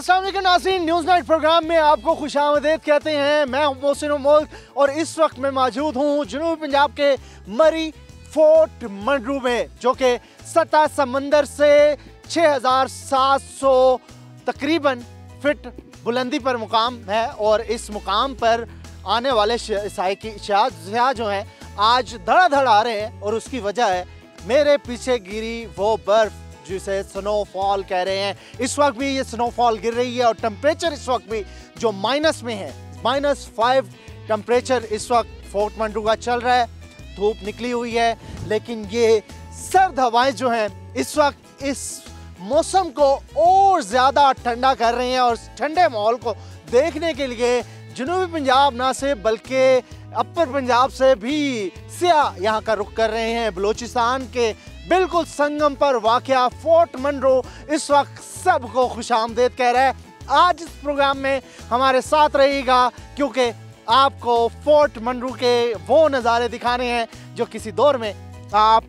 अस्सलाम वालेकुम Nasreen news night programme में आपको खुशामदीद कहते हैं। मैं मोहसिन मुल्क और इस वक्त मैं मौजूद हूँ जनूबी पंजाब के मरी फोर्ट मंडरू में, जो कि सतह समंदर से 6700 तकरीबन फिट बुलंदी पर मुकाम है। और इस मुकाम पर आने वाले सयाह जो हैं आज धड़ा धड़ा आ रहे हैं और उसकी वजह है मेरे पीछे गिरी वो बर्फ़ जिसे स्नोफॉल कह रहे हैं। इस वक्त भी ये स्नोफॉल गिर रही है और टेम्परेचर इस वक्त भी जो माइनस में है, -5 टेम्परेचर इस वक्त फोर्ट मंडरू का चल रहा है। धूप निकली हुई है लेकिन ये सर्द हवाएं जो हैं इस वक्त इस मौसम को और ज़्यादा ठंडा कर रही हैं। और ठंडे माहौल को देखने के लिए जनूबी पंजाब ना सिर्फ बल्कि अपर पंजाब से भी सियाह यहाँ का रुख कर रहे हैं। बलोचिस्तान के बिल्कुल संगम पर वाक़या फोर्ट मंडरू इस वक्त सबको खुशामदीद कह रहा है। आज इस प्रोग्राम में हमारे साथ रहिएगा क्योंकि आपको फोर्ट मंडरू के वो नज़ारे दिखाने हैं जो किसी दौर में आप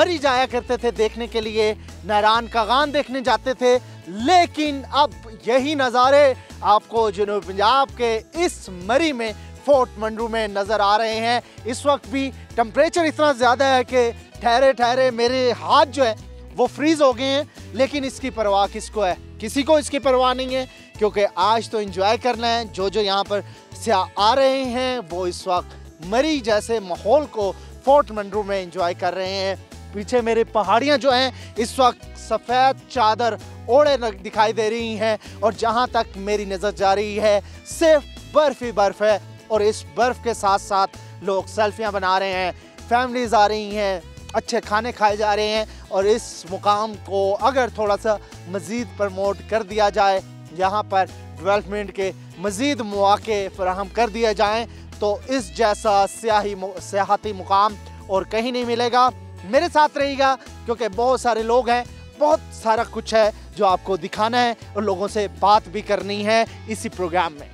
मरी जाया करते थे देखने के लिए, नारान का गान देखने जाते थे। लेकिन अब यही नज़ारे आपको जनूबी पंजाब के इस मरी में फोर्ट मंडरू में नज़र आ रहे हैं। इस वक्त भी टेम्परेचर इतना ज़्यादा है कि ठहरे ठहरे मेरे हाथ जो है वो फ्रीज़ हो गए हैं। लेकिन इसकी परवाह किसको है? किसी को इसकी परवाह नहीं है क्योंकि आज तो एंजॉय करना है। जो जो यहाँ पर सियाह आ रहे हैं वो इस वक्त मरी जैसे माहौल को फोर्ट मंडरू में एंजॉय कर रहे हैं। पीछे मेरे पहाड़ियाँ जो हैं इस वक्त सफ़ेद चादर ओढ़े दिखाई दे रही हैं और जहाँ तक मेरी नज़र जा रही है सिर्फ बर्फ़ ही बर्फ़ है। और इस बर्फ़ के साथ साथ लोग सेल्फियाँ बना रहे हैं, फैमिलीज़ आ रही हैं, अच्छे खाने खाए जा रहे हैं। और इस मुकाम को अगर थोड़ा सा मज़ीद प्रमोट कर दिया जाए, यहाँ पर डेवलपमेंट के मज़ीद मौके फराहम कर दिए जाएँ तो इस जैसा सियाहती मुकाम और कहीं नहीं मिलेगा। मेरे साथ रहिएगा क्योंकि बहुत सारे लोग हैं, बहुत सारा कुछ है जो आपको दिखाना है और लोगों से बात भी करनी है इसी प्रोग्राम में।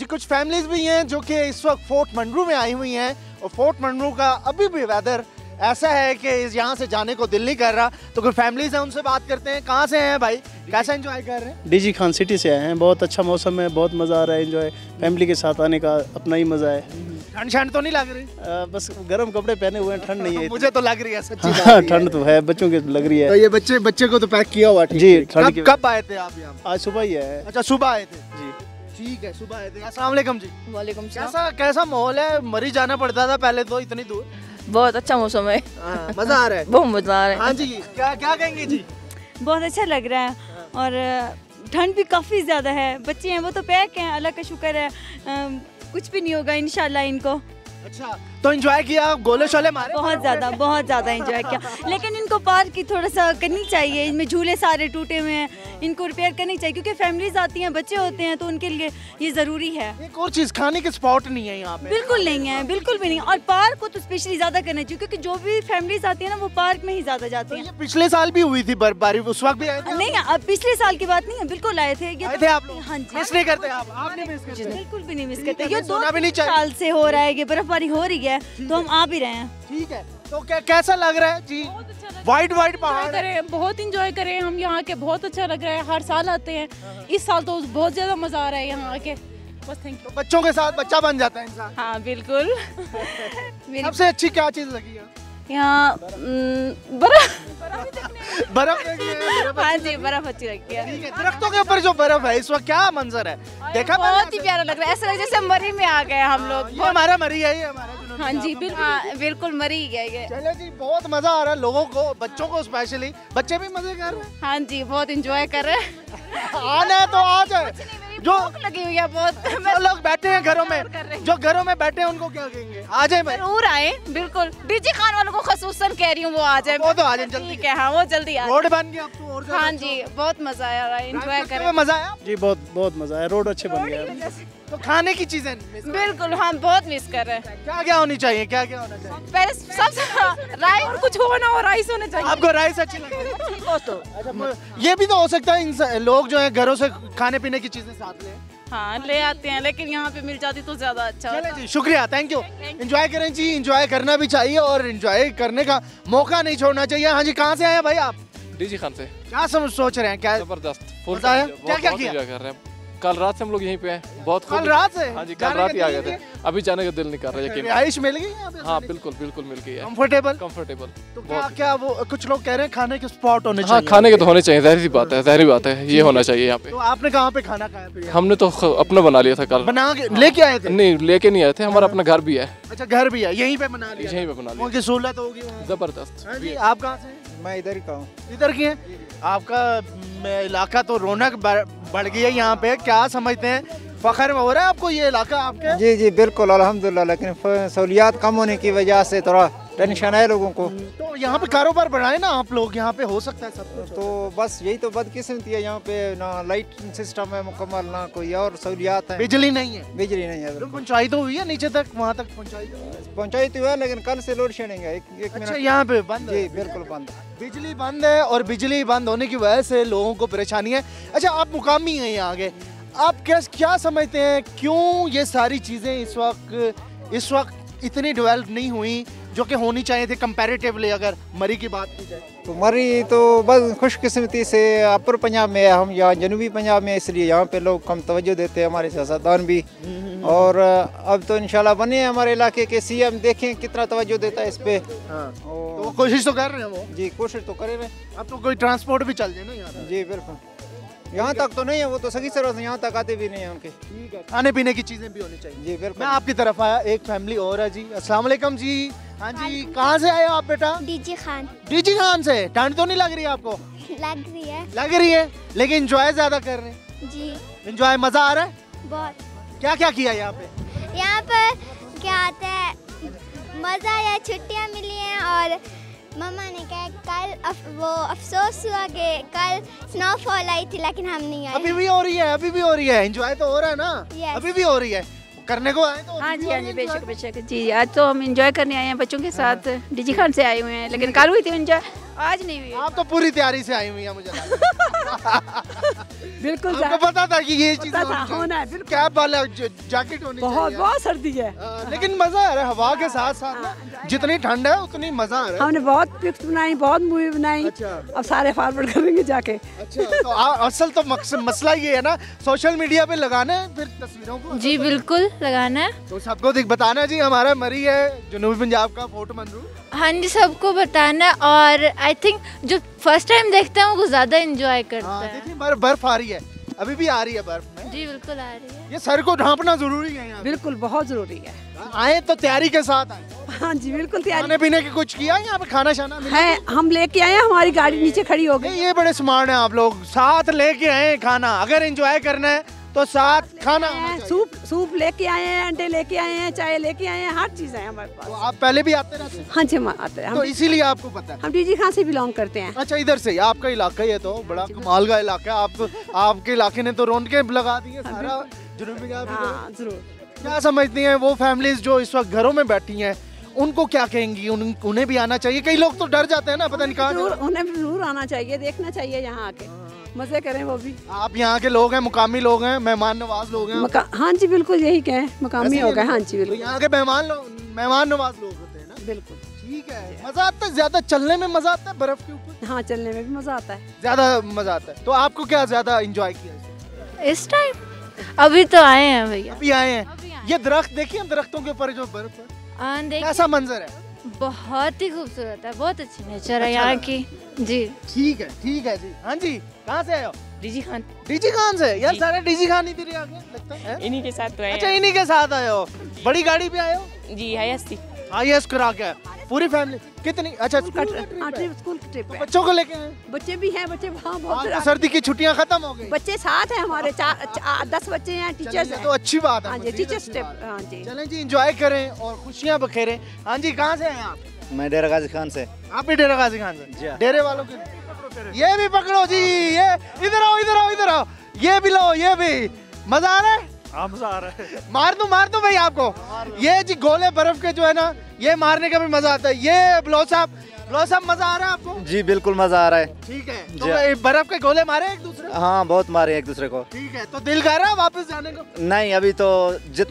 जी कुछ फैमिलीज़ भी हैं जो कि इस वक्त फोर्ट मंडरू में आई हुई हैं और फोर्ट मंडरू का अभी भी वेदर ऐसा है कि यहाँ से जाने को दिल नहीं कर रहा। तो कोई फैमिलीज हैं, उनसे बात करते हैं। कहाँ से हैं भाई, कैसा एंजॉय कर रहे हैं? डीजी खान सिटी से आए हैं, बहुत अच्छा मौसम है, बहुत मज़ा आ रहा है। एंजॉय फैमिली के साथ आने का अपना ही मज़ा है। ठंड शंड तो नहीं लग रही? बस गर्म कपड़े पहने हुए हैं, ठंड नहीं है। मुझे तो लग रही है सच्ची। हाँ ठंड तो है, बच्चों के लग रही है। तो ये बच्चे को तो पैक किया हुआ जी। ठंड कब आए थे आप यहाँ? आज सुबह ही आए। अच्छा सुबह आए थे जी, ठीक है सुबह आए थे। अस्सलाम वालेकुम जी। वालेकुम। कैसा माहौल है? मरी जाना पड़ता था पहले तो, इतनी दूर। बहुत अच्छा मौसम है, मज़ा आ रहा है, बहुत मज़ा आ रहा है। हाँ जी, क्या कहेंगे जी? बहुत अच्छा लग रहा है और ठंड भी काफ़ी ज़्यादा है। बच्चे हैं वो तो पैक हैं, अल्लाह का शुक्र है। कुछ भी नहीं होगा इंशाल्लाह इनको। अच्छा तो एंजॉय किया, गोले शोले मारे? बहुत ज़्यादा एंजॉय किया। लेकिन इनको पार्क की थोड़ा सा करनी चाहिए, इनमें झूले सारे टूटे हुए हैं, इनको रिपेयर करनी चाहिए क्योंकि फैमिलीज आती हैं, बच्चे होते हैं तो उनके लिए ये ज़रूरी है। एक और चीज़, खाने के स्पॉट नहीं है यहाँ पे, बिल्कुल नहीं है, बिल्कुल भी नहीं। और पार्क को तो स्पेशली ज़्यादा करना चाहिए क्योंकि जो भी फैमिलीज आती है ना वो पार्क में ही ज़्यादा जाती है। पिछले साल भी हुई थी बर्फबारी, उस वक्त भी आए थे? नहीं, अब पिछले साल की बात नहीं है, बिल्कुल आए थे। हाँ जी, बिल्कुल भी नहीं मिस करते। ये 2 साल से हो रहा है, ये बर्फबारी हो रही है तो हम आ भी रहे हैं। ठीक है तो कैसा लग रहा है जी? वाइट पहाड़ करें, बहुत इंजॉय करें हम यहाँ के, बहुत अच्छा लग रहा है। हर साल आते हैं, इस साल तो बहुत ज्यादा मजा आ रहा है यहाँ आके। बस थैंक यू। तो बच्चों के साथ बच्चा बन जाता है इंसान। हाँ बिल्कुल। सबसे अच्छी क्या चीज लगी है यहाँ? बर्फ। हाँ जी बर्फ अच्छी लगती है। दरख्तों के ऊपर जो बर्फ है इस वक्त क्या मंजर है, देखा? बहुत ही प्यारा लग रहा है, ऐसा लग जैसे मरी में आ गए हम लोग। हमारा मरी है ये, हमारा। हाँ जी बिल्कुल मरी गया ये। चलो जी, बहुत मजा आ रहा है लोगों को, बच्चों को स्पेशली। बच्चे भी मजे कर रहे हैं? हाँ जी बहुत इंजॉय कर रहे हैं। आना है तो आ जाए। जो लगी हुई है बहुत, जो लोग बैठे हैं घरों में, जो घरों में बैठे हैं उनको क्या कहेंगे? आ जाए, जरूर आए। बिल्कुल डीजी खान वालों को खसूसन कह रही हूँ, वो आ जाए। वो तो आ जाए जल्दी। क्या है वो जल्दी आ जाए। रोड बन गया आपको और? हाँ जी बहुत मजा आया, एंजॉय कर। मजा आया जी, बहुत मजा आया। रोड अच्छे बन गया। तो खाने की चीजें बिल्कुल हम बहुत मिस कर रहे हैं। क्या होनी चाहिए, क्या होना चाहिए? पहले सब राइस, कुछ हो ना हो राइस होना चाहिए। आपको राइस अच्छी लगती है तो ये भी तो हो सकता है लोग जो है घरों से खाने पीने की चीजें साथ ले। हाँ ले आते हैं लेकिन यहाँ पे मिल जाती तो ज्यादा अच्छा होता। जी शुक्रिया, थैंक यू। एंजॉय करें जी, एंजॉय करना भी चाहिए और एंजॉय करने का मौका नहीं छोड़ना चाहिए। हाँ जी, कहाँ से आए हैं भाई आप? डीजी खान से। क्या सोच रहे हैं, क्या जबरदस्त फुल क्या किया कर रहे हैं। कल रात से हम लोग यहीं पे हैं, बहुत कल रात से। हाँ जी, कल रात ही आ गए थे, अभी जाने का दिल नहीं कर रहा है। रिहाइश मिल गई? हाँ बिल्कुल बिल्कुल मिल गई है, कंफर्टेबल। तो क्या वो कुछ लोग कह रहे हैं खाने के स्पॉट होने चाहिए? हाँ खाने के तो होने चाहिए, जाहिर सी बात है, जाहिर बात है, ये होना चाहिए यहाँ पे। तो आपने कहाँ पे खाना खाया? हमने तो अपना बना लिया था, कल बना के लेके आए थे। नहीं लेके नहीं आए थे, हमारा अपना घर भी है। अच्छा घर भी है, यहीं पे बना लिया? यहीं पे बना लिया। सहूलत होगी जबरदस्त। आप कहाँ से? मैं इधर ही का हूँ। इधर की है? आपका इलाका तो रौनक बढ़ गई है यहाँ पे, क्या समझते हैं, फख्र हो रहा है आपको ये इलाका आपके? जी जी बिल्कुल अल्हम्दुलिल्लाह, लेकिन सहूलियात कम होने की वजह से थोड़ा टेंशन है लोगों को। तो यहाँ पे कारोबार बढ़ाए ना आप लोग, यहाँ पे हो सकता है सब कुछ। तो बस यही तो बदकिस्मती है, यहाँ पे ना लाइट सिस्टम है मुकम्मल, ना कोई और सहूलियात है, बिजली नहीं है। बिजली नहीं है, पहुँचाई तो हुई है नीचे तक, वहाँ तक पहुँचाई तो हुआ, लेकिन कल से लोड शेडिंग है। अच्छा यहाँ पे बंद? जी बिल्कुल बंद है, बिजली बंद है, और बिजली बंद होने की वजह से लोगों को परेशानी है। अच्छा आप मुकामी हैं यहाँ आगे, आप क्या समझते हैं क्यों ये सारी चीज़ें इस वक्त इतनी डेवलप नहीं हुई जो कि होनी चाहिए थी कंपैरेटिवली, अगर मरी की बात की जाए तो? मरी तो बस खुशकिस्मती से अपर पंजाब में है, हम यहाँ जनूबी पंजाब में, इसलिए यहाँ पे लोग कम तवज्जो देते हैं, हमारे सियासतदान भी। और अब तो इंशाल्लाह बने हमारे इलाके के सीएम, देखें कितना तवज्जो देता है इस पे। हाँ। तो कोशिश तो कर रहे हैं वो। जी कोशिश तो कर रहे हैं। अब तो कोई ट्रांसपोर्ट भी चल जाए ना यहाँ? जी बिल्कुल, यहाँ तक तो नहीं है वो, तो सही सर्विस यहाँ तक आते भी नहीं है उनके। ठीक है, खाने पीने की चीज़ें भी होनी चाहिए। जी बिल्कुल। मैं आपकी तरफ आया, एक फैमिली और है जी। अस्सलाम वालेकुम जी। हाँ जी, कहाँ से आए हो आप बेटा? डीजी खान। डीजी खान से? ठंड तो नहीं लग रही है आपको? लग रही है, लेकिन एंजॉय ज्यादा कर रहे हैं। जी एंजॉय, मजा आ रहा है बहुत। क्या क्या किया यहाँ पे? यहाँ पर क्या आता है, मजा आया, छुट्टियाँ मिली हैं, और मम्मा ने कहा कल वो अफसोस हुआ कि कल स्नोफॉल आई थी लेकिन हम नहीं आए। अभी भी हो रही है, एंजॉय तो हो रहा है ना, अभी भी हो रही है, करने को आए तो? हाँ जी हाँ जी, बेशक बेशक जी। आज तो हम एंजॉय करने आए हैं बच्चों के साथ, डीजी खान से आए हुए हैं, लेकिन कल हुई थी एंजॉय, आज नहीं हुई। आप तो पूरी तैयारी से आई हुई है मुझे बिल्कुल आपको पता था कि ये चीज होना है, कैप वाला जैकेट होनी चाहिए। बहुत बहुत सर्दी है लेकिन मजा आ रहा है, हवा के साथ साथ जितनी ठंड है उतनी मजा आ रहा है। हमने बहुत पिक्स बनाई, बहुत मूवी बनाई, अब सारे फॉरवर्ड करेंगे जाके। अच्छा असल तो मसला ये है ना, सोशल मीडिया पे लगाना है फिर तस्वीरों को? जी बिल्कुल लगाना है, तो सबको बताना जी हमारा मरी है जनूबी पंजाब का फोर्ट मनरू। हाँ जी सबको बताना, और आई थिंक जो फर्स्ट टाइम देखते हैं वो ज़्यादा एंजॉय करते हैं। देखिए बर्फ आ रही है, अभी भी आ रही है बर्फ में। जी बिल्कुल आ रही है। ये सर को ढांपना जरूरी है यहाँ? बिल्कुल बहुत जरूरी है, आए तो तैयारी के साथ आए। हाँ जी बिल्कुल तैयारी। खाने पीने के कुछ किया यहाँ पे, खाना शाना है हम लेके आए, हमारी गाड़ी नीचे खड़ी हो गई। ये बड़े स्मार्ट है आप लोग, साथ लेके आए खाना, अगर एंजॉय करना है तो साथ खाना। सूप लेके आए हैं, अंडे लेके आए हैं, चाय लेके आए हैं, हर चीज है हमारे पास। तो आप पहले भी आते रहते हैं? हाँ जी हम आते हैं, तो इसीलिए आपको पता है। हम डीजी खान से बिलोंग करते हैं। अच्छा इधर से, आपका इलाका ही है तो बड़ा कमाल का इलाका है, आपके इलाके ने तो रौनकें लगा दी है सारा जनूबी। हाँ जरूर। क्या समझती हैं वो फैमिलीज जो इस वक्त घरों में बैठी हैं, उनको क्या कहेंगी, उन्हें भी आना चाहिए? कई लोग तो डर जाते हैं ना, पता नहीं कहाँ। उन्हें जरूर आना चाहिए, देखना चाहिए, यहाँ आके मजे करें वो भी। आप यहाँ के लोग हैं, मुकामी लोग हैं, मेहमान नवाज लोग हैं। हाँ जी बिल्कुल यही कहें, मुकामी हो गए। हाँ जी बिल्कुल, यहाँ के मेहमान नवाज लोग होते हैं ना। बिल्कुल ठीक है। मजा आता है ज्यादा चलने में? मजा आता है बर्फ के ऊपर? हाँ चलने में भी मजा आता है, ज्यादा मजा आता है। तो आपको क्या ज्यादा इंजॉय किया इस टाइम? अभी तो आए हैं भैया, अभी आए हैं। ये दरख्त देखिए, दरख्तों के ऊपर जो बर्फ है, कैसा मंजर है, बहुत ही खूबसूरत है, बहुत अच्छी नेचर है यहाँ की। जी ठीक है, ठीक है जी। हाँ जी कहाँ से आए हो? डीजी खान। डीजी खान से? यार सारे डीजी खान ही तेरे आगे लगता है, इन्हीं के साथ आए। अच्छा इन्हीं के साथ आए हो, बड़ी गाड़ी पे आए हो? जी हाईएस करा के पूरी फैमिली कितनी? अच्छा स्कूल की ट्रिप है, बच्चों को लेके आए? बच्चे भी हैं, बच्चे वहाँ। सर्दी की छुट्टियाँ खत्म हो गई, बच्चे साथ हैं हमारे, 10 बच्चे हैं, टीचर्स हैं, तो अच्छी बात है। टीचर्स ट्रिप, चलें जी एंजॉय करें और खुशियाँ बखेरें। हाँ जी कहाँ से हैं आप? मैं डेरा गाजी खान से। आप भी डेरा गाजी खान से? डेरे वालों के ये भी पकड़ो जी, ये इधर आओ, ये भी लो, ये भी। मजा आ रहा है? हाँ मजा आ रहा है। मार दूं भाई आपको, ये जी गोले बर्फ के जो है ना, ये मारने का भी मजा आता है। ये ब्लॉच साहब साहब मजा आ रहा है आपको? जी बिल्कुल मजा आ रहा है। ठीक है, तो बर्फ के गोले मारे एक दूसरे? हाँ बहुत मारे एक दूसरे को। ठीक है, तो दिल कर रहा है वापस जाने को? नहीं अभी तो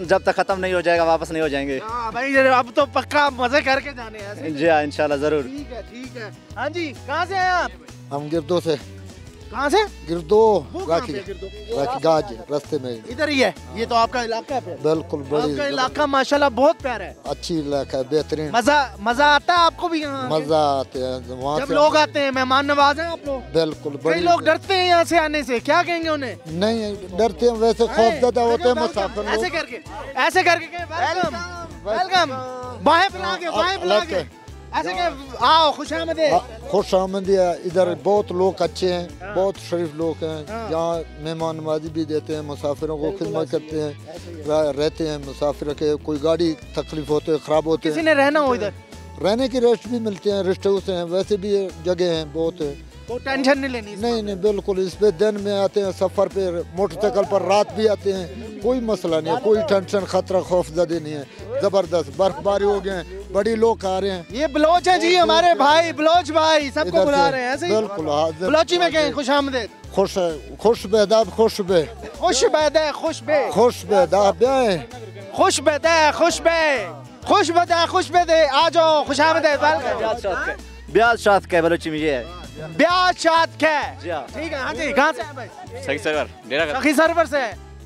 जब तक खत्म नहीं हो जाएगा वापस नहीं हो जाएंगे। हाँ भाई अब तो पक्का मजे करके जाने हैं। जी हाँ इंशाल्लाह जरूर। ठीक है ठीक है। हाँ जी कहाँ से आए आप? हम गिरदो से। कहाँ से? गिरदो राखी गाज रास्ते में इधर ही है। ये तो आपका इलाका है? बिल्कुल, आपका इलाका माशाल्लाह बहुत प्यारा है, अच्छी इलाका है, बेहतरीन। मजा आता है आपको भी यहाँ? मजा आते हैं वहाँ जब लोग आते हैं, मेहमान नवाज हैं आप लोग। बिल्कुल, कई लोग डरते हैं यहाँ से आने से, क्या कहेंगे उन्हें? नहीं डरते हैं वैसे, खौफजदा होते हैं मुसाफिर। ऐसे करके वेलकम बाहें पिला के ऐसे के आओ, खुश आमदीद। इधर बहुत लोग अच्छे हैं, बहुत शरीफ लोग हैं, यहाँ मेहमान नवाजी भी देते हैं, मुसाफिरों को खिदमत करते हैं, रहते हैं मुसाफिर के। कोई गाड़ी तकलीफ होते है, खराब होते हैं, किसी ने रहना हो इधर रहने की रेस्ट भी मिलते हैं, रेस्ट हाउस हैं, वैसे भी जगह हैं बहुत है। तो टेंशन नहीं लेनी? नहीं नहीं बिल्कुल, इस पे दिन में आते हैं, सफ़र पे मोटरसाइकिल पर, रात भी आते हैं, कोई मसला नहीं है, कोई टेंशन खतरा खौफजदा नहीं है। ज़बरदस्त बर्फबारी हो गए हैं, बड़ी लोग आ रहे हैं। ये बलोच है जी हमारे भाई, बलोच भाई सबको बुला रहे हैं ऐसे। बिल्कुल बलोची में कहें खुश आमदेद, खुश बेदाब खुश बे आ जाओ, खुश आमदेद। ब्याज शाद के बलोची में ये है, ब्याज शाद के। ठीक है। हाँ जी कहाँ से है भाई? सखी सरवर, डेरा सखी सरवर से।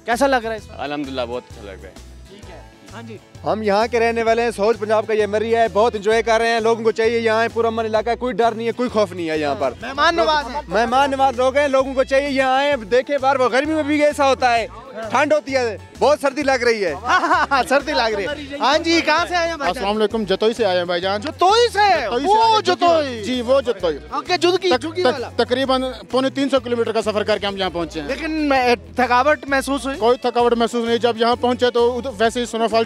कैसा लग रहा है इसमें? अल्हम्दुलिल्लाह बहुत अच्छा लग रहा है। ठीक है। हाँ जी हम यहाँ के रहने वाले हैं, साउथ पंजाब का ये एरिया है, बहुत एंजॉय कर रहे हैं। लोगों को चाहिए यहाँ पूरा मन इलाका, कोई डर नहीं है, कोई खौफ नहीं है यहाँ पर। मेहमान नवाज लोग हैं, लोगों को चाहिए यहाँ आए, देखे बार वो गर्मी में भी ऐसा होता है, ठंड होती है, बहुत सर्दी लग रही है। हाँ, सर्दी लग रही है। हाँ जी कहाँ से आए हैं? अस्सलाम वालेकुम, जतोही से आए हैं भाईजान। जतोही से? वो जतोही जी, वो जतोही। तकरीबन 350 किलोमीटर का सफर करके हम यहाँ पहुँचे हैं। लेकिन थकावट महसूस हुई? कोई थकावट महसूस नहीं, जब यहाँ पहुँचे तो वैसे ही स्नोफॉल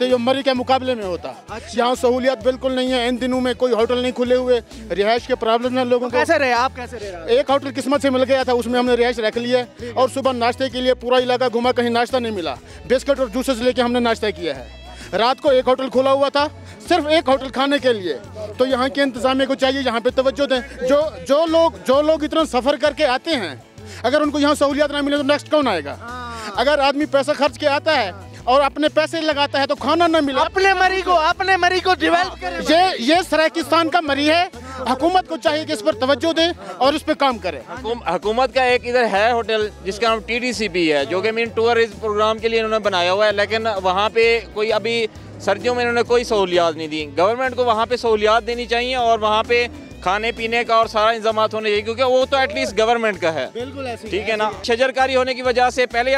तो ये मरी के मुकाबले में होता। अच्छा। यहाँ सहूलियत बिल्कुल नहीं है, इन दिनों में कोई होटल नहीं खुले हुए, रिहाइश के प्रॉब्लम है लोगों को। कैसे रहे आप? कैसे रहे? एक होटल किस्मत से मिल गया था, उसमें हमने रिहाइश रख लिया और सुबह नाश्ते के लिए पूरा इलाका घुमा, कहीं नाश्ता नहीं मिला, बिस्किट और जूसेस लेके हमने नाश्ता किया है। रात को एक होटल खुला हुआ था, सिर्फ एक होटल खाने के लिए। तो यहाँ के इंतजामिया को चाहिए यहाँ पे तवज्जो दें। जो लोग इतना सफ़र करके आते हैं, अगर उनको यहाँ सहूलियत ना मिले तो नेक्स्ट कौन आएगा? अगर आदमी पैसा खर्च के आता है और अपने पैसे लगाता है तो खाना न मिला, अपने मरी को डेवलप करें। ये सराकिस्तान का मरी है, हुकूमत को चाहिए कि इस पर तवज्जो दे और इस पर काम करे। हुकूमत का एक इधर है होटल जिसका नाम TDCP है, जो कि मीन टूरिस्ट प्रोग्राम के लिए इन्होंने बनाया हुआ है, लेकिन वहाँ पे कोई अभी सर्दियों में इन्होंने कोई सहूलियात नहीं दी। गवर्नमेंट को वहाँ पे सहूलियात देनी चाहिए और वहाँ पे खाने पीने का और सारा इंतजाम होने चाहिए, क्योंकि वो तो एटलीस्ट गवर्नमेंट का है। बिल्कुल ऐसी ठीक है ना। शजरकारी होने की वजह से पहले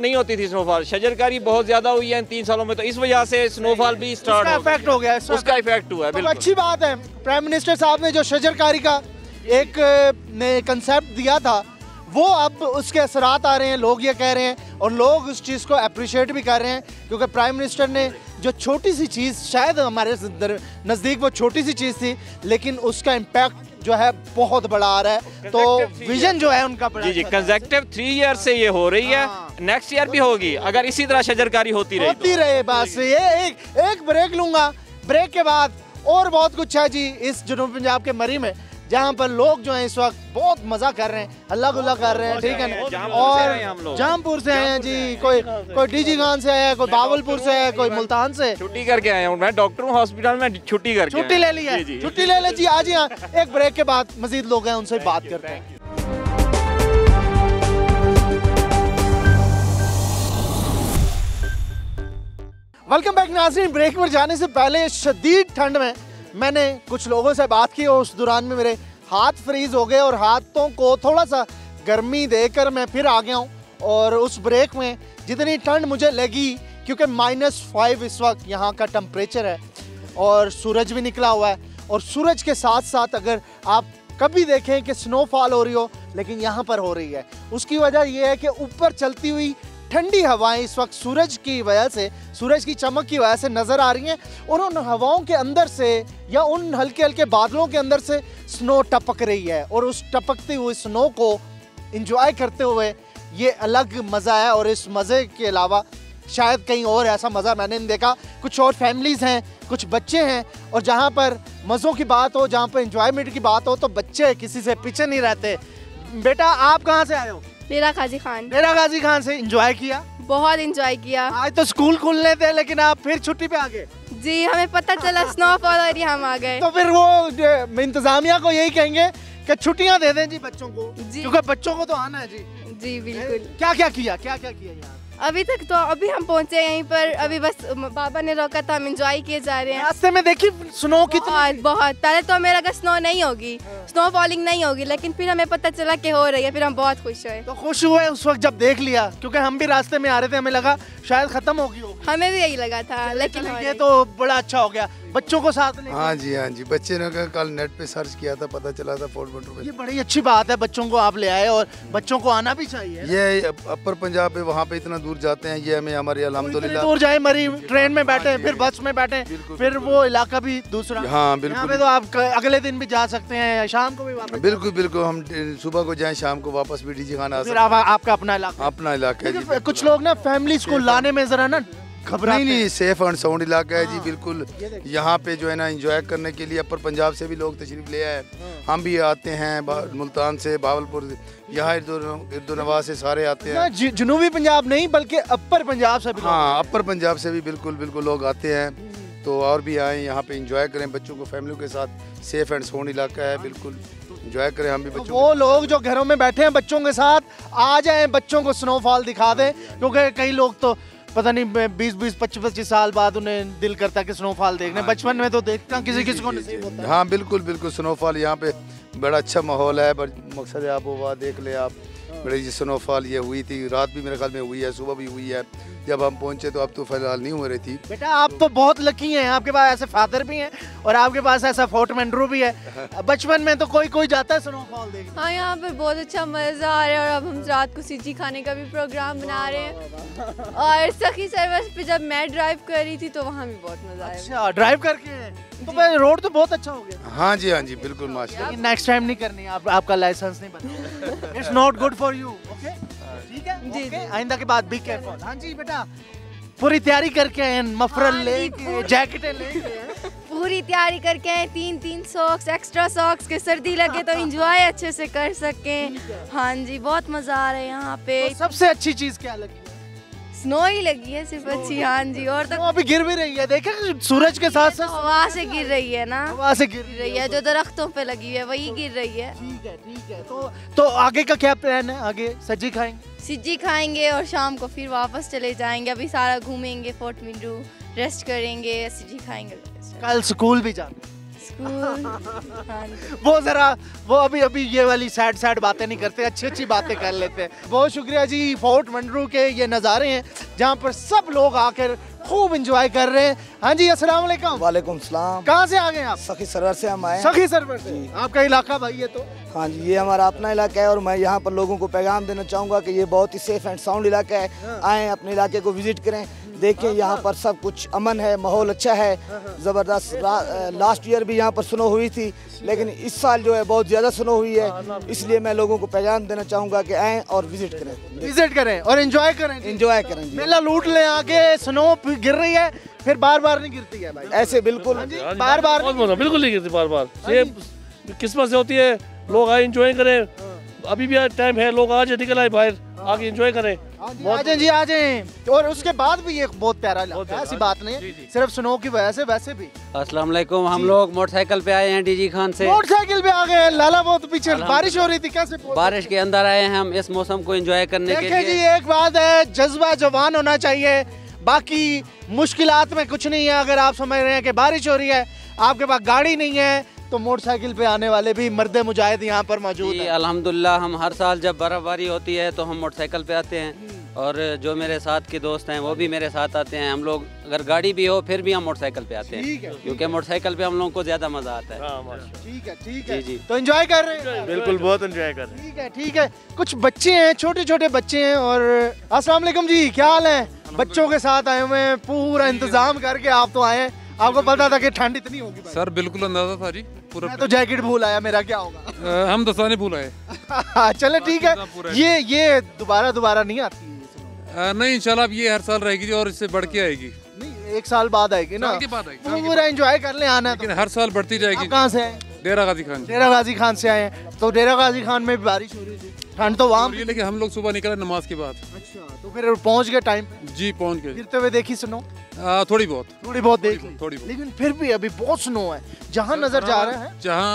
नहीं होती थी स्नोफॉल, शजरकारी बहुत ज्यादा हुई है इन 3 सालों में, तो इस वजह से स्नोफॉल भी स्टार्ट हो गया, उसका इफेक्ट हुआ है। बिल्कुल अच्छी बात है, प्राइम मिनिस्टर साहब ने जो शजरकारी का एक कंसेप्ट दिया था, वो अब उसके असरात आ रहे हैं, लोग ये कह रहे हैं और लोग उस चीज़ को अप्रिशिएट भी कर रहे हैं, क्योंकि प्राइम मिनिस्टर ने जो छोटी सी चीज़, शायद हमारे नज़दीक वो छोटी सी चीज़ थी, लेकिन उसका इम्पैक्ट जो है बहुत बड़ा आ रहा है। तो विजन जो है उनका बड़ा। जी कंसेक्टिव 3 ईयर से ये हो रही है, नेक्स्ट ईयर भी होगी अगर इसी तरह शजरकारी होती रहे। बस ये एक ब्रेक लूँगा, ब्रेक के बाद और बहुत कुछ है जी इस जनूब पंजाब के मरी में, जहाँ पर लोग जो हैं इस वक्त बहुत मज़ा कर रहे हैं, अल्लाह गुल्ला कर रहे हैं। ठीक है, और जामपुर से हैं जी, कोई DG खान से है, कोई बावलपुर से है, कोई मुल्तान से। छुट्टी करके आए हैं, मैं डॉक्टर हूँ, हॉस्पिटल में छुट्टी ले ली है। छुट्टी ले लीजिए आज यहाँ। एक ब्रेक के बाद मज़ीद लोग हैं, उनसे बात करते हैं। वेलकम बैक नाज़रीन। ब्रेक पर जाने से पहले शदीद ठंड में मैंने कुछ लोगों से बात की और उस दौरान में मेरे हाथ फ्रीज हो गए और हाथों को थोड़ा सा गर्मी देकर मैं फिर आ गया हूँ। और उस ब्रेक में जितनी ठंड मुझे लगी, क्योंकि -5 इस वक्त यहाँ का टेम्परेचर है और सूरज भी निकला हुआ है, और सूरज के साथ साथ अगर आप कभी देखें कि स्नोफॉल हो रही हो, लेकिन यहाँ पर हो रही है। उसकी वजह यह है कि ऊपर चलती हुई ठंडी हवाएं इस वक्त सूरज की वजह से, सूरज की चमक की वजह से नज़र आ रही हैं और उन हवाओं के अंदर से या उन हल्के हल्के बादलों के अंदर से स्नो टपक रही है और उस टपकते हुए स्नो को एंजॉय करते हुए ये अलग मज़ा है। और इस मज़े के अलावा शायद कहीं और ऐसा मज़ा मैंने नहीं देखा। कुछ और फैमिलीज़ हैं, कुछ बच्चे हैं और जहाँ पर मज़ों की बात हो, जहाँ पर इंजॉयमेंट की बात हो तो बच्चे किसी से पीछे नहीं रहते। बेटा आप कहाँ से आए हो? डेरा गाजी खान। डेरा गाजी खान से एंजॉय किया? बहुत एंजॉय किया। आज तो स्कूल खुलने थे लेकिन आप फिर छुट्टी पे आ गए। जी हमें पता चला स्नोफॉल और हम आ गए। तो फिर वो इंतजामिया को यही कहेंगे कि छुट्टियां दे दें जी बच्चों को, क्योंकि बच्चों को तो आना है। जी जी बिल्कुल। क्या क्या किया यार? अभी तक तो अभी हम पहुंचे यहीं पर, अभी बस बाबा ने रोका था, हम एंजॉय किए जा रहे हैं। रास्ते में देखी स्नो कितनी? बहुत। पहले तो हमें लगा स्नो नहीं होगी, स्नो फॉलिंग नहीं होगी, लेकिन फिर हमें पता चला कि हो रही है, फिर हम बहुत खुश हुए। तो खुश हुए उस वक्त जब देख लिया, क्योंकि हम भी रास्ते में आ रहे थे, हमें लगा शायद खत्म होगी। हमें भी यही लगा था लेकिन ये तो बड़ा अच्छा हो गया। बच्चों को साथ में? हाँ जी हाँ जी, बच्चे ने कल नेट पे सर्च किया था, पता चला था फोर्ट मुंडरो पे। ये बड़ी अच्छी बात है, बच्चों को आप ले आए और बच्चों को आना भी चाहिए। ये अपर पंजाब में वहाँ पे इतना दूर जाते हैं, ये हमें हमारी अल्हम्दुलिल्लाह। दूर जाए मरी ट्रेन में बैठे, फिर बस में बैठे, फिर वो इलाका भी दूसरा। हाँ बिल्कुल। तो आप अगले दिन भी जा सकते हैं, शाम को भी वापस। बिल्कुल बिल्कुल, हम सुबह को जाए शाम को वापस भी डीजी खान आ सकते हैं। आपका अपना इलाका? अपना इलाका है। कुछ लोग ना फैमिली को लाने में जरा ना खबरें नहीं, सेफ एंड साउंड इलाका है। जी बिल्कुल, यहाँ पे जो है ना एंजॉय करने के लिए अपर पंजाब से भी लोग तशरीफ ले आए। हम भी आते हैं मुल्तान से, बहावलपुर से, यहाँ गिरदोनवास से सारे आते हैं। जनूबी पंजाब नहीं बल्कि अपर पंजाब से भी। हाँ अपर पंजाब से भी बिल्कुल बिल्कुल लोग आते हैं, तो और भी आए यहाँ पे एंजॉय करें बच्चों को। फैमिली के साथ सेफ एंड साउंड इलाका है, बिल्कुल एंजॉय करें हम भी। बच्चों वो लोग जो घरों में बैठे हैं बच्चों के साथ आ जाए, बच्चों को स्नोफॉल दिखा दें, क्योंकि कई लोग तो पता नहीं 20-25 साल बाद उन्हें दिल करता है कि स्नोफॉल देखने। बचपन में तो देखता किसी किसी को नसीब होता है। हाँ बिल्कुल बिल्कुल, स्नोफॉल यहाँ पे बड़ा अच्छा माहौल है। मकसद आप वो देख ले आप बड़े जी। स्नोफॉल ये हुई थी रात भी मेरे ख्याल में हुई है, सुबह भी हुई है जब हम पहुंचे, तो अब तो फिलहाल नहीं हो रही थी। बेटा आप तो बहुत लकी हैं, आपके पास ऐसे फादर भी हैं और आपके पास ऐसा फोर्ट मुंडरो भी है। बचपन में तो कोई कोई जाता है स्नोफॉल देखने। हाँ यहाँ पे बहुत अच्छा मज़ा आ रहा है और अब हम रात को सीजी खाने का भी प्रोग्राम बना रहे हैं। और सखी सरवर पे जब मैं ड्राइव कर रही थी तो वहाँ भी बहुत मज़ा आया। अच्छा ड्राइव करके तो भाई रोड तो बहुत अच्छा हो गया। हाँ जी हाँ जी बिल्कुल माशाल्लाह। नेक्स्ट टाइम नहीं करनी, आपका लाइसेंस नहीं बना। It's not good for you. Okay ठीक है जी, आइंदा के बाद बी केयरफुल। हाँ जी बेटा पूरी तैयारी करके आए, मफरल लेके, जैकेटें लेके, पूरी तैयारी करके आए। 3-3 सॉक्स एक्स्ट्रा सॉक्स के सर्दी लगे तो एंजॉय अच्छे से कर सकें। हाँ जी बहुत मजा आ रहा है यहाँ पे। सबसे अच्छी चीज क्या लगी? स्नो ही लगी है सिर्फ अच्छी। हाँ जी। और तो अभी गिर भी रही है, देखे सूरज के साथ साथ हवा से गिर रही है ना, हवा से गिर रही है। जो दरख्तों पे लगी है वही गिर रही है। ठीक है ठीक है। तो आगे का क्या प्लान है? आगे सज्जी खाएंगे और शाम को फिर वापस चले जाएंगे। अभी सारा घूमेंगे फोर्ट मुंडरो, रेस्ट करेंगे, सज्जी खाएंगे। कल स्कूल भी जाना? वो अभी ये वाली सैड बातें नहीं करते, अच्छी बातें कर लेते हैं। बहुत शुक्रिया जी। फोर्ट मुंडरो के ये नज़ारे हैं जहाँ पर सब लोग आकर खूब एंजॉय कर रहे हैं। हाँ जी अस्सलाम वालेकुम। वालेकुम सलाम। कहाँ से आ गए आप? सखी सरवर से हम आए। सखी सरवर से? आपका इलाका भाई है तो? हाँ जी ये हमारा अपना इलाका है और मैं यहाँ पर लोगों को पैगाम देना चाहूँगा कि ये बहुत ही सेफ एंड साउंड इलाका है। आएँ अपने इलाके को विजिट करें, देखें यहाँ पर सब कुछ अमन है, माहौल अच्छा है, ज़बरदस्त। लास्ट ईयर भी यहाँ पर स्नो हुई थी लेकिन इस साल जो है बहुत ज़्यादा स्नो हुई है, इसलिए मैं लोगों को पैगाम देना चाहूँगा कि आएँ और विजिट करें और एंजॉय करें। एंजॉय करें, मेला लूट लें। आगे स्नो गिर रही है फिर बार बार नहीं गिरती है भाई ऐसे। बिल्कुल बार बार बिल्कुल नहीं गिरती बार बार। ये किस्मत से होती है, लोग आए एंजॉय करें। अभी भी टाइम है, लोग आज निकल आए बाहर, आगे एंजॉय करें। आजें जी आजें। और उसके बाद भी ये बहुत प्यारा इलाका है, ऐसी बात नहीं सिर्फ स्नो की वजह से। वैसे भी अस्सलाम वालेकुम। हम लोग मोटरसाइकिल पे आए हैं डीजी खान से। मोटरसाइकिल पे आ गए। लाला बहुत पीछे बारिश हो रही थी, कैसे बारिश के अंदर आए हैं हम इस मौसम को एंजॉय करने के लिए। जी एक बात है, जज्बा जवान होना चाहिए, बाकी मुश्किलात में कुछ नहीं है। अगर आप समझ रहे हैं कि बारिश हो रही है, आपके पास गाड़ी नहीं है तो मोटरसाइकिल पे आने वाले भी मर्द मुजाहिद यहाँ पर मौजूद हैं। अल्हम्दुलिल्लाह हम हर साल जब बर्फबारी होती है तो हम मोटरसाइकिल पे आते हैं और जो मेरे साथ के दोस्त हैं वो भी मेरे साथ आते हैं। हम लोग अगर गाड़ी भी हो फिर भी हम मोटरसाइकिल पे आते हैं क्योंकि मोटरसाइकिल पे हम लोगों को ज्यादा मजा आता है। ठीक है जी, तो एंजॉय कर रहे हैं। बिल्कुल, बहुत एंजॉय कर रहे हैं। ठीक है ठीक है। कुछ बच्चे हैं, छोटे छोटे बच्चे हैं। और अस्सलाम वालेकुम जी, क्या हाल है? बच्चों के साथ आए हुए हैं, पूरा इंतजाम करके आप तो आए। आपको पता था कि ठंड इतनी होगी? सर बिल्कुल अंदाजा था जी। पूरा मैं तो जैकेट भूल आया, मेरा क्या होगा? हम दस्ताने भूल आए। चले ठीक है। ये दोबारा नहीं आती है? नहीं इंशाल्लाह अब ये हर साल रहेगी और इससे बढ़ के आएगी। नहीं, एक साल बाद आएगी ना, पूरा एंजॉय कर ले आना। हर साल बढ़ती जाएगी। कहाँ से आए? डेरा गाजी खान। डेरा गाजी खान से आए हैं। तो डेरा गाजी खान में बारिश हो रही थी, ठंड तो वहाँ, लेकिन हम लोग सुबह निकले नमाज के बाद। अच्छा, तो फिर पहुँच गए टाइम? जी पहुँच गए। गिरते हुए देखी स्नो? थोड़ी बहुत देख ली, लेकिन फिर भी अभी बहुत स्नो है। जहाँ नजर जा रहा है, जहाँ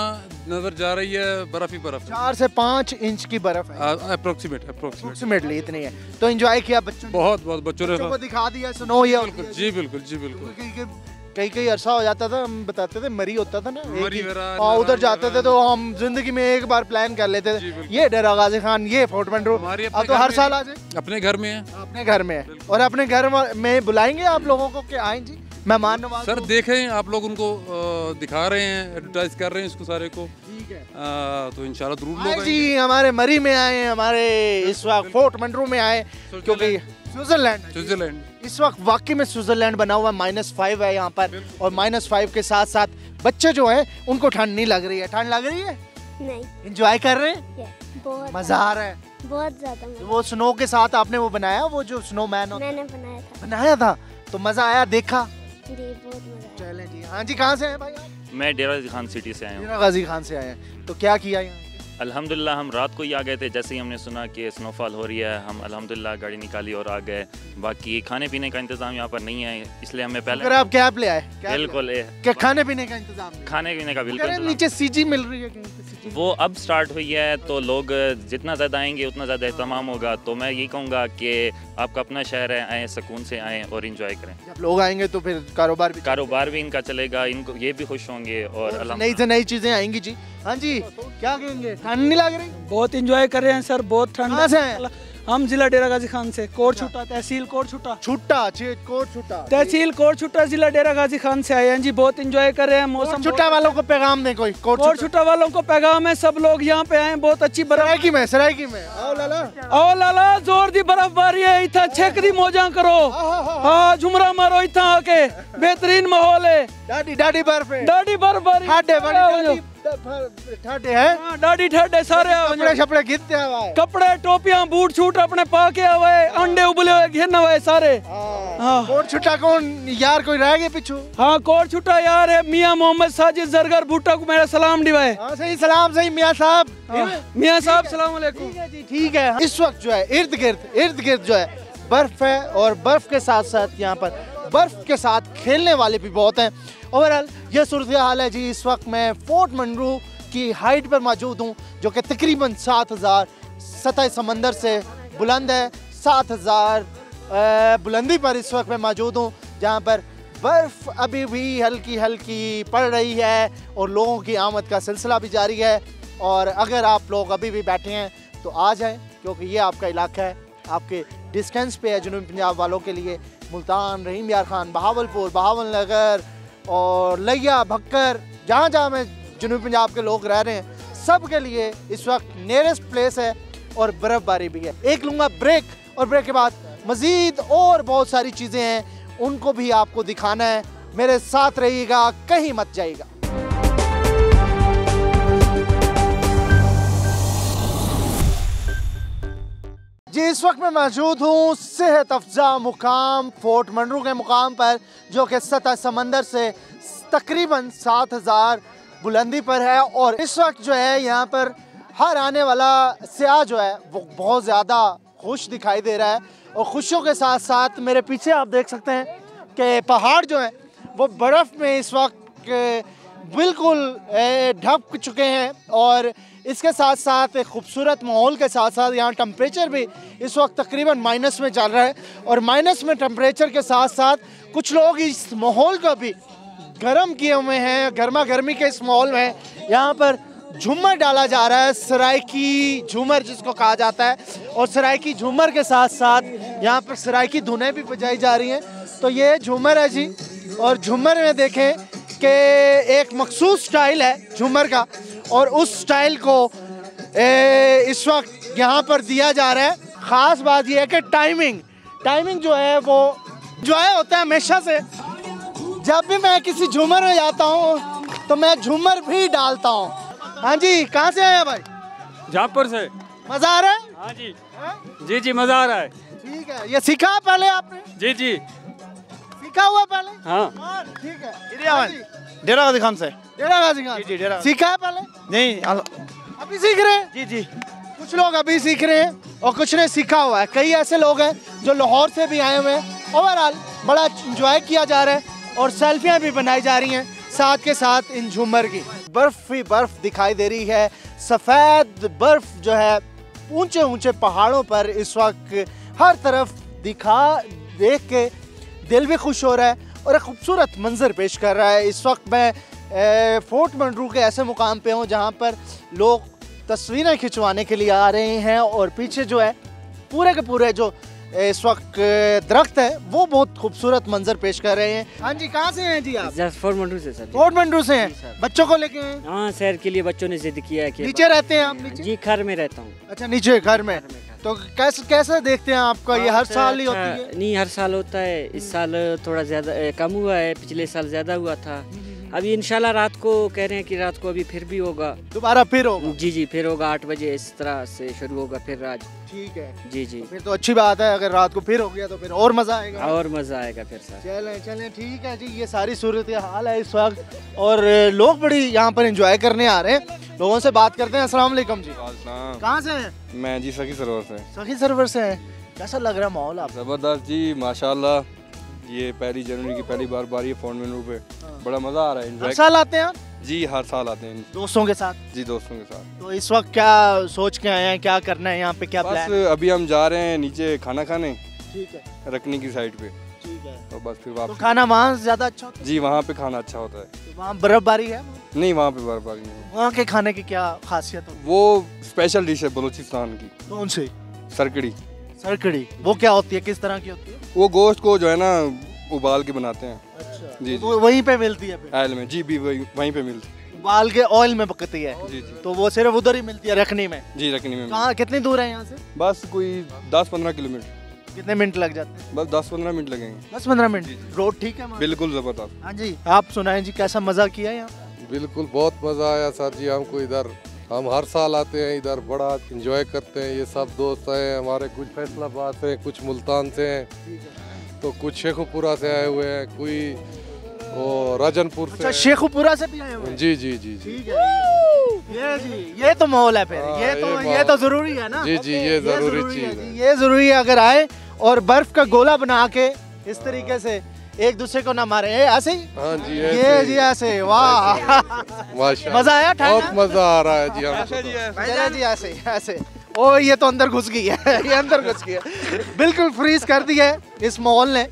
नजर जा रही है बर्फ ही बर्फ। 4 से 5 इंच की बर्फ है अप्रोक्सीमेटली, इतनी है। तो एंजॉय किया बच्चों? बहुत बच्चों ने दिखा दिया स्नो। जी बिल्कुल। कई अरसा हो जाता था, हम बताते थे मरी होता था ना, और उधर जाते थे तो हम जिंदगी में एक बार प्लान कर लेते थे, ये डेरा गाजी खान, ये फोर्ट मुनरो। अब तो हर साल आ जाए। अपने घर में है, अपने घर में है। और अपने घर में बुलाएंगे आप लोगों को कि आए जी, मेहमान नवाज। सर देखें, आप लोग उनको दिखा रहे हैं, एडवर्टाइज कर रहे हैं इसको सारे को। ठीक है, तो इंशाल्लाह जरूर लोग जी हमारे मरी में आए, हमारे इस वक्त फोर्ट मुनरो में आए, क्योंकि स्विट्जरलैंड इस वक्त वाकई में स्विट्जरलैंड बना हुआ है। -5 है यहाँ पर, और -5 के साथ साथ बच्चे जो हैं उनको ठंड नहीं लग रही है। ठंड लग रही है? नहीं। एंजॉय कर रहे हैं, मजा आ रहा है बहुत ज्यादा। वो स्नो के साथ आपने वो बनाया, वो जो स्नोमैन मैंने बनाया था तो मजा आया, देखा? चले जी। हाँ जी, कहाँ से आए भाई आप? मैं डेरा गाजी खान सिटी से आया हूँ। डेरा गाजी खान से आए हैं, तो क्या किया यहाँ? अल्हम्दुलिल्लाह हम रात को ही आ गए थे, जैसे ही हमने सुना कि स्नोफॉल हो रही है हम अल्हम्दुलिल्लाह गाड़ी निकाली और आ गए। बाकी खाने पीने का इंतजाम यहाँ पर नहीं है, इसलिए हमें पहले अगर आप कैब ले आए? बिल्कुल, क्या खाने पीने का इंतजाम? खाने पीने का बिल्कुल। नीचे सीजी मिल रही है, वो अब स्टार्ट हुई है, तो लोग जितना ज़्यादा आएंगे उतना ज़्यादा एहतमाम होगा। तो मैं यही कहूँगा कि आपका अपना शहर है, आएँ सुकून से आएँ और इंजॉय करें। जब लोग आएंगे तो फिर कारोबार भी इनका चलेगा, इनको ये भी खुश होंगे और नई से नई चीज़ें आएंगी जी। हाँ जी, क्या कहेंगे? ठंड नहीं लग रही? बहुत एंजॉय कर रहे हैं सर, बहुत ठंड है। हम जिला डेरा गाजी खान से, कोर छुटा, तहसील कोर छुटा। तहसील कोर छुटा, जिला डेरा गाजी खान से आए हैं जी। बहुत एंजॉय कर रहे हैं। मौसम छुट्टा वालों को पैगाम है कोई? कोर छुटा वालों को पैगाम है, सब लोग यहाँ पे आए। बहुत अच्छी बर्फबारी में आओ लाला जोर दी बर्फबारी है। इतना छेकरी मौजा करो, हाँ झुमरा मारो, इतना आके बेहतरीन माहौल है। डाडी बर्फबारी ठंडे हैं, डाडी ठंडे सारे कपड़े गिरते हैं, कपड़े टोपियां बूट छूट अपने पाके आवे, अंडे उबले हुए घेरना हुए सारे। हाँ, कोट छुटा कौन यार कोई रह गए पीछू? हाँ, कोट छुटा यार है मियां मोहम्मद साजिद जरगर भुट्टा को मेरा सलाम दिवाए। सही मियां साहब सलाम वालेकुम। ठीक है, इस वक्त जो है इर्द गिर्द जो है बर्फ है, और बर्फ के साथ साथ यहाँ पर बर्फ के साथ खेलने वाले भी बहुत हैं। ओवरऑल यह सूरत हाल है जी। इस वक्त मैं फोर्ट मुनरो की हाइट पर मौजूद हूँ, जो कि तकरीबन 7000 सतह समंदर से बुलंद है। 7000 बुलंदी पर इस वक्त मैं मौजूद हूँ, जहाँ पर बर्फ़ अभी भी हल्की हल्की पड़ रही है और लोगों की आमद का सिलसिला भी जारी है। और अगर आप लोग अभी भी बैठे हैं तो आ जाएँ, क्योंकि ये आपका इलाका है, आपके डिस्टेंस पे है। जनूबी पंजाब वालों के लिए मुल्तान, रहीम यार खान, बहावलपुर, बहावल नगर और लैया भक्कर, जहाँ में जनूबी पंजाब के लोग रह रहे हैं, सब के लिए इस वक्त नियरेस्ट प्लेस है और बर्फ़बारी भी है। एक लूँगा ब्रेक, और ब्रेक के बाद मज़ीद और बहुत सारी चीज़ें हैं, उनको भी आपको दिखाना है। मेरे साथ रहिएगा, कहीं मत जाइएगा। जी, इस वक्त मैं मौजूद हूँ सेहत अफजा मुकाम, फोर्ट मुनरो के मुकाम पर, जो कि सतह समंदर से तकरीबन 7000 बुलंदी पर है। और इस वक्त जो है यहाँ पर हर आने वाला सयाह जो है वो बहुत ज़्यादा खुश दिखाई दे रहा है। और खुशियों के साथ साथ मेरे पीछे आप देख सकते हैं कि पहाड़ जो है वो बर्फ़ में इस वक्त बिल्कुल ढक चुके हैं। और इसके साथ साथ खूबसूरत माहौल के साथ साथ यहाँ टम्परेचर भी इस वक्त तकरीबन माइनस में चल रहा है। और माइनस में टम्परेचर के साथ साथ कुछ लोग इस माहौल को भी गर्म किए हुए हैं, गर्मा गर्मी के इस माहौल में यहाँ पर झूमर डाला जा रहा है, सरायकी झूमर जिसको कहा जाता है, और सरायकी झूमर के साथ साथ यहाँ पर सरायकी धुनें भी बजाई जा रही हैं। तो ये झूमर है जी, और झूमर में देखें कि एक मखसूस स्टाइल है झूमर का, और उस स्टाइल को इस वक्त यहाँ पर दिया जा रहा है। ख़ास बात यह है कि टाइमिंग जो है वो होता है हमेशा से, जब भी मैं किसी झूमर में जाता हूँ तो मैं झूमर भी डालता हूँ। हाँ जी, कहाँ से आया भाई? जामपुर से। मज़ा आ रहा है? हाँ जी, जी जी मज़ा आ रहा है। ठीक है, ये सीखा पहले आपने? जी जी, सीखा हुआ पहले। हाँ ठीक है। डेरा गाजी खान से। डेरा गाजी खान। जी जी, डेरा। सीखा है पहले? नहीं, अभी सीख रहे हैं। जी जी, कुछ लोग अभी सीख रहे हैं और कुछ ने सीखा हुआ है। कई ऐसे लोग हैं जो लाहौर से भी आए हुए हैं। ओवरऑल बड़ा इंजॉय किया जा रहा है और सेल्फियाँ भी बनाई जा रही हैं साथ के साथ इन झूमर की। बर्फ ही बर्फ दिखाई दे रही है, सफ़ेद बर्फ जो है ऊंचे ऊंचे पहाड़ों पर इस वक्त हर तरफ देख के दिल भी खुश हो रहा है और एक खूबसूरत मंजर पेश कर रहा है। इस वक्त मैं फोर्ट मंडरू के ऐसे मुकाम पे हूँ जहाँ पर लोग तस्वीरें खिंचवाने के लिए आ रहे हैं, और पीछे जो है पूरे के पूरे जो इस वक्त दरख्त है वो बहुत खूबसूरत मंजर पेश कर रहे हैं। हाँ जी, कहाँ से हैं जी आप? फोर्ट मंडरू से सर। फोर्ट मंडरू से हैं, बच्चों को लेके हैं? हाँ, सैर के लिए बच्चों ने जिद किया है कि नीचे रहते हैं आप? नीचे? जी, घर में रहता हूँ। अच्छा, नीचे घर में। तो कैसे देखते हैं आपका ये हर साल ही होती है? नहीं, हर साल होता है। इस साल थोड़ा ज्यादा कम हुआ है, पिछले साल ज्यादा हुआ था। अभी इंशाल्लाह रात को कह रहे हैं कि रात को अभी फिर भी होगा, दोबारा फिर होगा। जी जी, फिर होगा 8 बजे इस तरह से शुरू होगा फिर आज। ठीक है जी जी, तो फिर तो अच्छी बात है। अगर रात को फिर हो गया तो फिर और मज़ा आएगा, और मज़ा आएगा फिर सर। चलें चलें, ठीक है जी। ये सारी सूरत हाल है इस वक्त, और लोग बड़ी यहाँ पर इंजॉय करने आ रहे हैं। लोगों से बात करते हैं। अस्सलाम वालेकुम जी। कहाँ से हैं? मैं जी सखी सरवर से। सखी सरवर से हैं। कैसा लग रहा है माहौल आप? ज़बरदस्त जी, माशाल्लाह। ये 1 जनवरी की पहली बार ये फोन में पे बड़ा मज़ा आ रहा है। हर साल आते हैं? जी, हर साल आते हैं दोस्तों के साथ। जी, दोस्तों के साथ। तो इस वक्त क्या सोच के आए हैं, क्या करना है यहाँ पे, क्या प्लान है? अभी हम जा रहे हैं नीचे खाना खाने। ठीक है, रखनी की साइड पे। ठीक है, तो बस फिर वापस। तो खाना वहाँ ज्यादा अच्छा होता है? जी, वहाँ पे खाना अच्छा होता है। वहाँ बर्फबारी है? नहीं, वहाँ पे बर्फबारी नहीं। वहाँ के खाने की क्या खासियत है? वो स्पेशल डिश है बलोचिस्तान की। कौन सी? सरकड़ी। सरकड़ी वो क्या होती है, किस तरह की होती है? वो गोश्त को जो है ना उबाल के बनाते हैं। अच्छा जी, तो वहीं पे मिलती है ऑयल में? जी भी वहीं पे मिलती है, उबाल के ऑयल में पकती है। जी जी, तो वो सिर्फ उधर ही मिलती है रखनी में? जी, रखनी में। कहाँ, कितनी दूर है यहाँ से? बस कोई 10-15 किलोमीटर। कितने मिनट लग जाते हैं? बस 10-15 मिनट लगेंगे। 10-15 मिनट रोड? ठीक है, बिल्कुल ज़बरदस्त। हाँ जी, आप सुनाएं जी, कैसा मज़ा किया यहाँ? बिल्कुल, बहुत मज़ा आया सर जी। हमको इधर, हम हर साल आते हैं इधर, बड़ा इंजॉय करते हैं। ये सब दोस्त हैं हमारे, कुछ फैसलाबाद से, कुछ मुल्तान से हैं, तो कुछ शेखुपुरा से आए हुए हैं, कोई राजनपुर से। अच्छा, शेखुपुरा से भी आए हुए हैं? जी जी जी। ठीक है जी, ये तो माहौल है फिर। ये तो जरूरी है ना? जी जी, ये जरूरी चीज़ है। ये जरूरी है, अगर आए और बर्फ का गोला बना के इस तरीके से एक दूसरे को ना मारे ऐसे ही। हाँ जी, ये जी ऐसे। वाह, मजा आया? बहुत मजा आ रहा है जी। हाँ जी, ऐसे ऐसे। ओ, ये तो अंदर घुस गई है, ये अंदर घुस गई है, बिल्कुल फ्रीज कर दी है इस माहौल ने।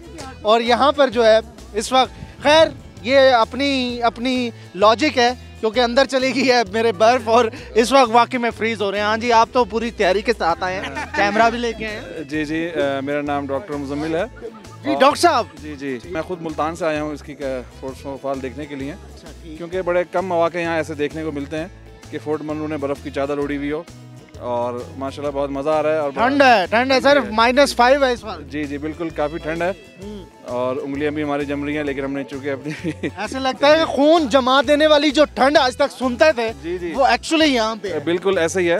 और यहाँ पर जो है इस वक्त, खैर ये अपनी अपनी लॉजिक है क्योंकि अंदर चली गई है मेरे बर्फ, और इस वक्त वाकई में फ्रीज हो रहे हैं। हाँ जी, आप तो पूरी तैयारी के साथ आए हैं, कैमरा भी लेके हैं? जी जी, मेरा नाम डॉक्टर मुजमिल है। जी डॉक्टर साहब। जी जी, मैं खुद मुल्तान से आया हूँ इसकी फोर्ट देखने के लिए। अच्छा, क्योंकि बड़े कम मौके यहाँ ऐसे देखने को मिलते हैं कि फोर्ट मनरू ने बर्फ़ की चादर उड़ी हुई हो, और माशाल्लाह बहुत मज़ा आ रहा है। और ठंड है सर, -5 है इस बार। जी जी बिल्कुल, काफ़ी ठंड है, और उंगलियां भी हमारी जम रही हैं, लेकिन हमने चूंकि अपनी ऐसे लगता है कि खून जमा देने वाली जो ठंड आज तक सुनते थे जी जी, वो एक्चुअली यहाँ पे बिल्कुल ऐसे ही है।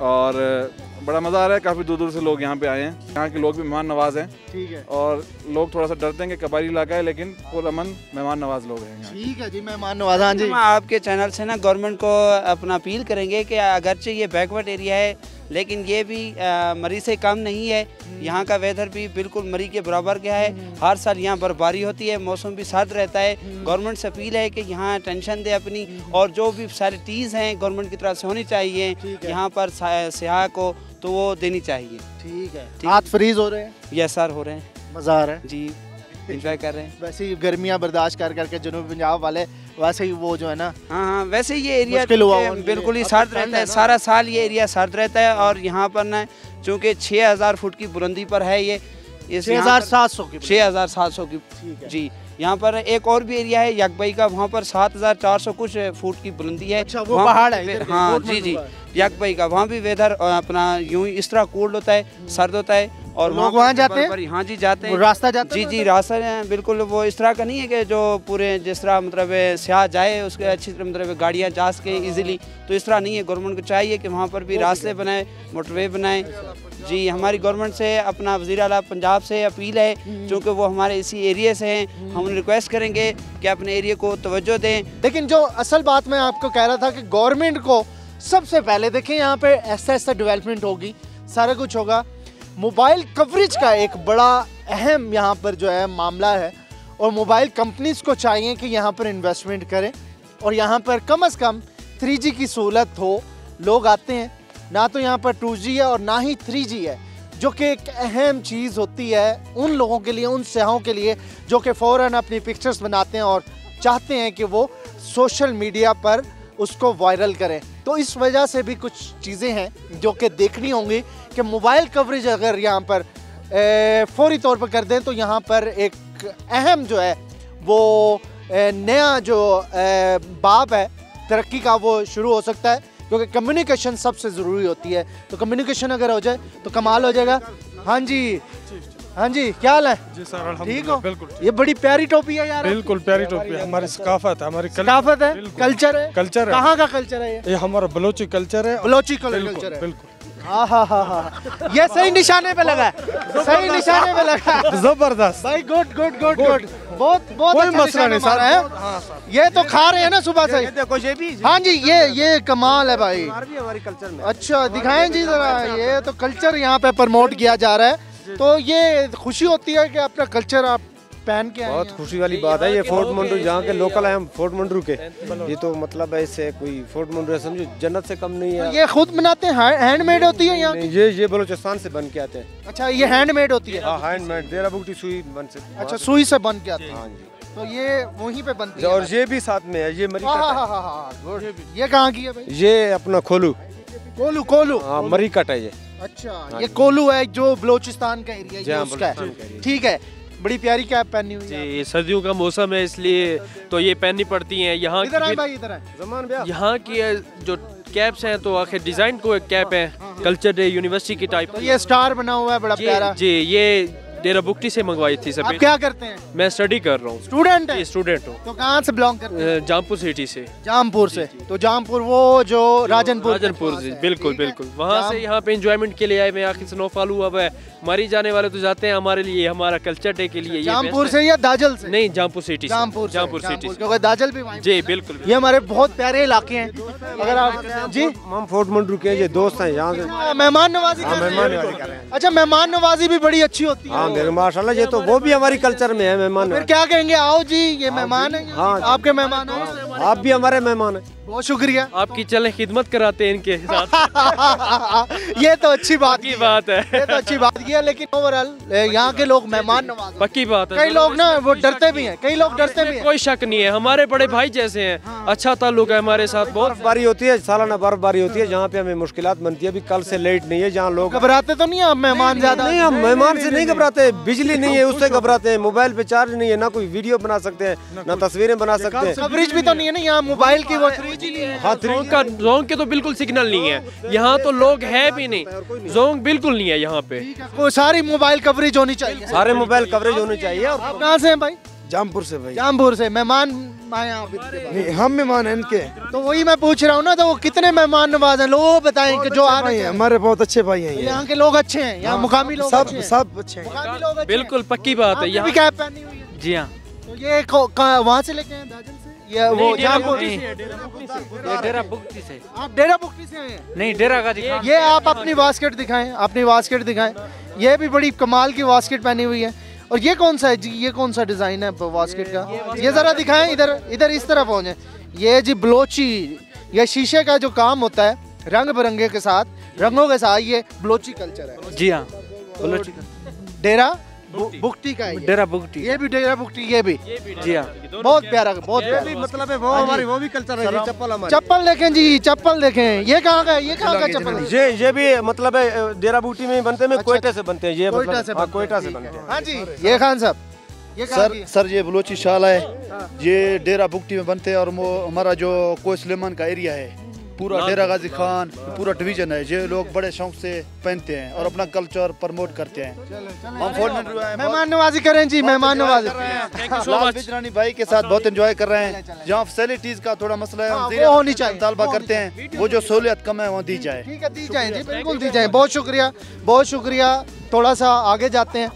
और बड़ा मज़ा आ रहा है, काफ़ी दूर दूर से लोग यहाँ पे आए हैं। यहाँ के लोग भी मेहमान नवाज हैं। ठीक है, और लोग थोड़ा सा डरते हैं कि कबायली इलाका है, लेकिन पुरअमन मेहमान नवाज लोग हैं। ठीक है जी, मेहमान नवाज। हाँ जी, हम आपके चैनल से ना गवर्नमेंट को अपना अपील करेंगे कि अगरचे ये बैकवर्ड एरिया है, लेकिन ये भी मरी से कम नहीं है। यहाँ का वेदर भी बिल्कुल मरी के बराबर गया है। हर साल यहाँ बर्फबारी होती है, मौसम भी सर्द रहता है। गवर्नमेंट से अपील है कि यहाँ टेंशन दे अपनी, और जो भी फैसिलिटीज़ हैं गवर्नमेंट की तरफ से होनी चाहिए यहाँ पर सयाह को, तो वो देनी चाहिए। ठीक है, हाथ फ्रीज हो रहे हैं? यस सर, हो रहे हैं। मज़ा आ रहा है जी। इंजॉय कर रहे हैं। वैसे ही गर्मियाँ बर्दाश्त कर करके जनूबी पंजाब वाले वैसे ही वो जो है ना, हाँ हाँ, वैसे ये एरिया बिल्कुल ही सर्द रहता है, सारा साल ये एरिया सर्द रहता है। और यहाँ पर ना चूँकि 6000 फुट की बुलंदी पर है ये, 6700 की जी। यहाँ पर एक और भी एरिया है यकबई का, वहाँ पर 7400 कुछ फुट की बुलंदी है। अच्छा, वो पहाड़ है। हाँ जी जी, यकबई का वहाँ भी वेदर अपना यूं इस तरह कोल्ड होता है, सर्द होता है। और लोग वहाँ जाते हैं। हाँ जी जाते हैं, रास्ता जाते हैं। जी जी रास्ता बिल्कुल वो इस तरह का नहीं है कि जो पूरे जिस तरह मतलब सियाह जाए उसके अच्छी तरह मतलब गाड़ियाँ जा सके ईजिली, तो इस तरह नहीं है। गवर्नमेंट को चाहिए कि वहाँ पर भी रास्ते बनाए, मोटरवे बनाए। जी हमारी गवर्नमेंट से अपना वज़ीर आला पंजाब से अपील है, क्योंकि वो हमारे इसी एरिया से हैं, हम रिक्वेस्ट करेंगे कि अपने एरिया को तवज्जो दें। लेकिन जो असल बात मैं आपको कह रहा था कि गवर्नमेंट को सबसे पहले देखें, यहाँ पे ऐसा ऐसा डेवलपमेंट होगी, सारा कुछ होगा। मोबाइल कवरेज का एक बड़ा अहम यहाँ पर जो है मामला है, और मोबाइल कंपनीज़ को चाहिए कि यहाँ पर इन्वेस्टमेंट करें और यहाँ पर कम अज़ कम 3G की सहूलत हो। लोग आते हैं ना, तो यहाँ पर 2G है और ना ही 3G है, जो कि एक अहम चीज़ होती है उन लोगों के लिए, उन सयाहों के लिए जो कि फ़ौरन अपनी पिक्चर्स बनाते हैं और चाहते हैं कि वो सोशल मीडिया पर उसको वायरल करें। तो इस वजह से भी कुछ चीज़ें हैं जो कि देखनी होंगी कि मोबाइल कवरेज अगर यहाँ पर फौरी तौर पर कर दें तो यहाँ पर एक अहम जो है वो नया जो बाब है तरक्की का वो शुरू हो सकता है, क्योंकि कम्युनिकेशन सबसे ज़रूरी होती है। तो कम्युनिकेशन अगर हो जाए तो कमाल हो जाएगा। हाँ जी, हाँ जी, क्या हाल है जी सर? ठीक हो? बिल्कुल। ये बड़ी प्यारी टोपी है यार। बिल्कुल प्यारी टोपी है, हमारी सकाफत है, हमारी सकाफत है, कल्चर है। कल्चर है, कहाँ का कल्चर है ये? हमारा बलोची कल्चर है। बलोची कल्चर है, बिल्कुल। हाँ हाँ हाँ हाँ, ये सही निशाने पे लगा है, सही निशाने पे लगा है, जबरदस्त भाई। गुड गुड गुड गुड, बहुत बहुत कोई मसला नहीं सर। है ये तो खा रहे हैं ना सुबह से, देखो ये भी। हाँ जी, ये कमाल है भाई, हमारे कल्चर में। अच्छा दिखाएं जी जरा, ये तो कल्चर यहाँ पे प्रमोट किया जा रहा है, तो ये खुशी होती है कि अपना कल्चर आप पहन के। बहुत खुशी वाली बात है। ये फोर्ट मुंडरू यहाँ के लोकल है, हम फोर्ट मुंडरू के, ये तो मतलब ऐसे कोई फोर्ट मुंडरू समझो जन्नत से कम नहीं है। ये खुद बनाते हैं, हैंडमेड होती है यहाँ की? ये बलोचिस्तान से बन के आते हैं। अच्छा, ये हैंडमेड होती है? हाँ हैंडमेड, देरा बुकटी सुई बन से। अच्छा, सुई से बन के आते हैं। हाँ जी, तो ये वहीं पे बनती है। और ये भी साथ में है, ये मरीकट। ये कहाँ की है भाई? ये अपना कोलू, कोलू कोलू, हाँ मरीकट है ये। अच्छा, ये कोलू है जो बलोचिस्तान का एरिया है। ठीक है, बड़ी प्यारी कैप पहनी हुई है। सर्दियों का मौसम है इसलिए तो ये पहननी पड़ती है। यहाँ यहाँ की जो कैप्स हैं तो आखिर डिजाइन को एक कैप है, कल्चर डे यूनिवर्सिटी की टाइप। तो ये स्टार बना हुआ है बड़ा प्यारा जी, ये डेरा बुकटी से मंगवाई थी। सब क्या करते हैं? मैं स्टडी कर रहा हूँ, स्टूडेंट हूँ। तो कहाँ से बिलोंग करते हैं? जमपुर सिटी से। जमपुर से? तो जमपुर वो जो राजनपुर से, बिल्कुल बिल्कुल। वहाँ से यहाँ पे एंजॉयमेंट के लिए आए। मैं आखिर स्नोफॉल हुआ हुआ है, मरी जाने वाले तो जाते हैं हमारे लिए, हमारा कल्चर डे के लिए। जमपुर से या दाजल से? नहीं, जमपुर सिटी, जमपुर सिटी, क्योंकि दाजल भी जी बिल्कुल। ये हमारे बहुत प्यारे इलाके हैं। अगर आप जी हम फोर्ट मुंडरू के ये दोस्त हैं, यहाँ से मेहमान नवाजी। अच्छा, मेहमान नवाजी भी बड़ी अच्छी होती है। माशाल्लाह, ये तो वो भी हमारी कल्चर में है। मेहमान फिर क्या कहेंगे? आओ जी, ये मेहमान है। हाँ, आपके मेहमान हैं, आप भी हमारे मेहमान हैं। बहुत शुक्रिया आपकी, चले खिदमत कराते हैं इनके साथ। ये तो अच्छी बात की बात है, ये तो अच्छी बात की है। लेकिन ओवरऑल यहाँ के लोग मेहमान नवाज पक्की बात है। कई लोग ना वो डरते भी हैं, कई लोग डरते भी हैं। कोई शक नहीं है, हमारे बड़े भाई जैसे हैं, अच्छा ताल्लुक है हमारे साथ। बर्फबारी होती है, सालाना बर्फबारी होती है, जहाँ पे हमें मुश्किल बनती है। अभी कल से लेट नहीं है, जहाँ लोग घबराते तो नहीं है मेहमान ज्यादा? नहीं, हम मेहमान से नहीं घबराते। बिजली नहीं है उससे घबराते हैं, मोबाइल पे चार्ज नहीं है, ना कोई वीडियो बना सकते हैं, ना तस्वीरें बना सकते हैं। कवरेज भी तो नहीं है ना यहाँ मोबाइल की, वो जोंग का जोंग के तो बिल्कुल सिग्नल नहीं है यहाँ, तो लोग है भी नहीं, जोंग बिल्कुल नहीं है यहाँ पे। वो सारी मोबाइल कवरेज होनी चाहिए, सारे मोबाइल कवरेज होनी चाहिए। और आप कहाँ से हैं भाई? जमपुर से भाई। जमपुर से मेहमान आए आप? नहीं, हम मेहमान हैं इनके। तो वही मैं पूछ रहा हूँ ना, तो वो कितने मेहमान नवाज हैं लोग बताएं कि जो आ रहे हैं? हमारे बहुत अच्छे भाई हैं। यहाँ के लोग अच्छे हैं, यहाँ मुकामी लोग सब अच्छे हैं, बिल्कुल पक्की बात है। यहाँ कैप पहनी हुई है? जी हाँ। तो ये वहाँ से लेके आए ये वो डेरा बुकटी से? आप डेरा बुकटी से हैं? नहीं, डेरा गाजी खान। ये आप अपनी बास्केट दिखाएं, अपनी बास्केट दिखाएं। ये भी बड़ी कमाल की बास्केट पहनी हुई है। और ये कौन सा है जी, ये कौन सा डिजाइन है बास्केट का? ये जरा दिखाएं, इधर इधर इस तरफ हो जाए। ये जी बलोची, ये शीशे का जो काम होता है रंग बिरंगे के साथ, रंगों के साथ, ये बलोची कल्चर है। जी हाँ, बलोची डेरा बुक्टी का है डेरा बुक्टी, ये भी डेरा बुक्टी, ये भी जी हाँ, बहुत प्यारा, बहुत प्यारा मतलब है वो हमारी, वो भी कल्चर है। चप्पल हमारी, चप्पल देखें जी, चप्पल देखें, ये कहाँ का, ये कहाँ का चप्पल, ये भी मतलब है डेरा बुक्टी में ही बनते हैं, कोयटा से बनते हैं, ये कोयटा से बनते हैं। हाँ जी, ये खान साहब सर ये बलोची शाल है, ये डेरा बुक्टी में बनते हैं। और हमारा जो कोई सुलेमान का एरिया है पूरा डेरा गाजी खान पूरा डिवीजन है, ये लोग बड़े शौक से पहनते हैं और अपना कल्चर प्रमोट करते हैं। हम फोर्ट मुनरो आए, मेहमान नवाजी करें जी, मेहमान नवाजी। लाल बिजरानी भाई के साथ बहुत एंजॉय कर रहे हैं। जहाँ फैसिलिटीज का थोड़ा मसला है, वो होनी चाहिए, मुतालबा करते हैं, वो जो सहूलियत कम है वो दी जाए। ठीक है, दी जाए जी, बिल्कुल दी जाए। बहुत शुक्रिया, बहुत शुक्रिया। थोड़ा सा आगे जाते हैं,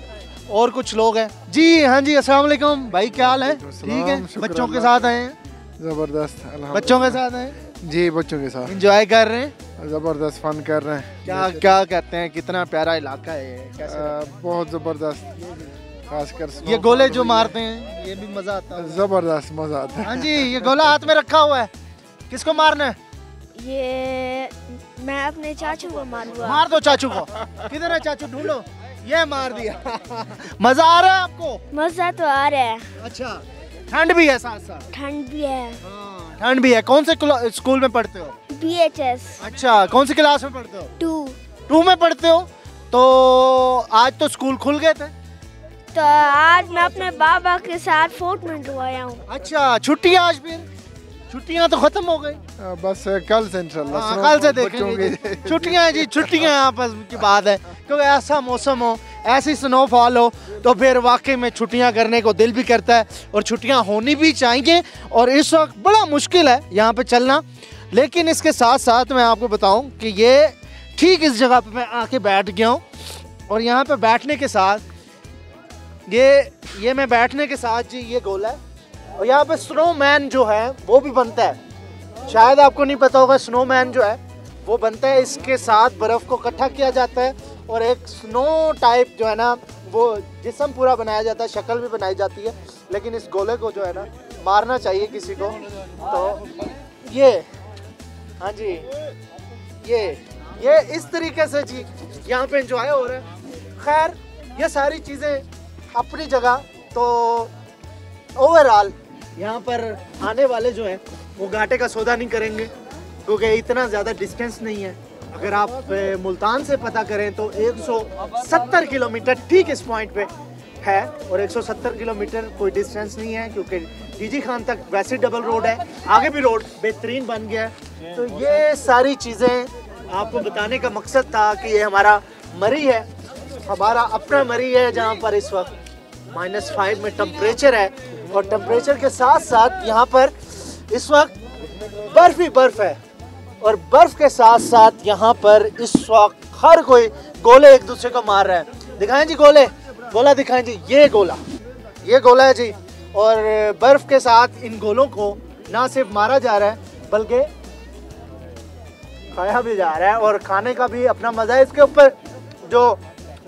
और कुछ लोग हैं जी। हाँ जी, अस्सलाम वालेकुम भाई, क्या हाल है? ठीक है, बच्चों के साथ आए हैं, जबरदस्त। बच्चों के साथ आए जी, बच्चों के साथ एंजॉय कर रहे हैं, जबरदस्त फन कर रहे हैं। क्या क्या कहते हैं, कितना प्यारा इलाका है, कैसे बहुत जबरदस्त, खासकर ये गोले जो मारते हैं, ये भी मजा आता है, जबरदस्त मजा आता है। हाँ जी, ये गोला हाथ में रखा हुआ है, किसको मारना है? ये मैं अपने चाचू को मारूंगा। मार दो चाचू को, किधर है चाचू, ढूंढो। ये मार दिया। मजा आ रहा है आपको? मजा तो आ रहा है। अच्छा, ठंड भी है साथ साथ? ठंड भी है, ठंड भी है। कौन से स्कूल में पढ़ते हो? BHS। अच्छा, कौन सी क्लास में पढ़ते हो? 2 में पढ़ते हो। तो आज तो स्कूल खुल गए थे, तो आज मैं अपने बाबा के साथ फोर्ट मुनरो आया हूँ। अच्छा, छुट्टियाँ आज भी? छुट्टियाँ तो खत्म हो गई, बस कल से इंशाल्लाह, कल से देखेंगे। छुट्टियाँ जी, छुट्टियाँ आपस की बात है, क्योंकि ऐसा मौसम हो, ऐसी स्नोफॉल हो, तो फिर वाकई में छुट्टियां करने को दिल भी करता है, और छुट्टियां होनी भी चाहिए। और इस वक्त बड़ा मुश्किल है यहाँ पे चलना, लेकिन इसके साथ साथ मैं आपको बताऊं कि ये ठीक इस जगह पे मैं आके बैठ गया हूँ, और यहाँ पे बैठने के साथ ये मैं बैठने के साथ जी ये गोला है, और यहाँ पे स्नोमैन जो है वो भी बनता है। शायद आपको नहीं पता होगा, स्नोमैन जो है वो बनता है, इसके साथ बर्फ़ को इकट्ठा किया जाता है, और एक स्नो टाइप जो है ना वो जिस्म पूरा बनाया जाता है, शक्ल भी बनाई जाती है। लेकिन इस गोले को जो है ना मारना चाहिए किसी को, तो ये हाँ जी ये इस तरीके से जी यहाँ पे एंजॉय हो रहा है। खैर, ये सारी चीज़ें अपनी जगह, तो ओवरऑल यहाँ पर आने वाले जो हैं वो घाटे का सौदा नहीं करेंगे, क्योंकि इतना ज़्यादा डिस्टेंस नहीं है। अगर आप मुल्तान से पता करें तो 170 किलोमीटर ठीक इस पॉइंट पे है, और 170 किलोमीटर कोई डिस्टेंस नहीं है, क्योंकि डीजी खान तक वैसे डबल रोड है, आगे भी रोड बेहतरीन बन गया है। तो ये सारी चीज़ें आपको बताने का मकसद था कि ये हमारा मरी है, हमारा अपना मरी है, जहाँ पर इस वक्त -5 में टम्परेचर है, और टम्परेचर के साथ साथ यहाँ पर इस वक्त बर्फ़ ही बर्फ़ है, और बर्फ़ के साथ साथ यहाँ पर इस वक्त हर कोई गोले एक दूसरे को मार रहा है। दिखाएं जी गोले, गोला दिखाएं जी, ये गोला है जी, और बर्फ़ के साथ इन गोलों को ना सिर्फ मारा जा रहा है बल्कि खाया भी जा रहा है, और खाने का भी अपना मज़ा है। इसके ऊपर जो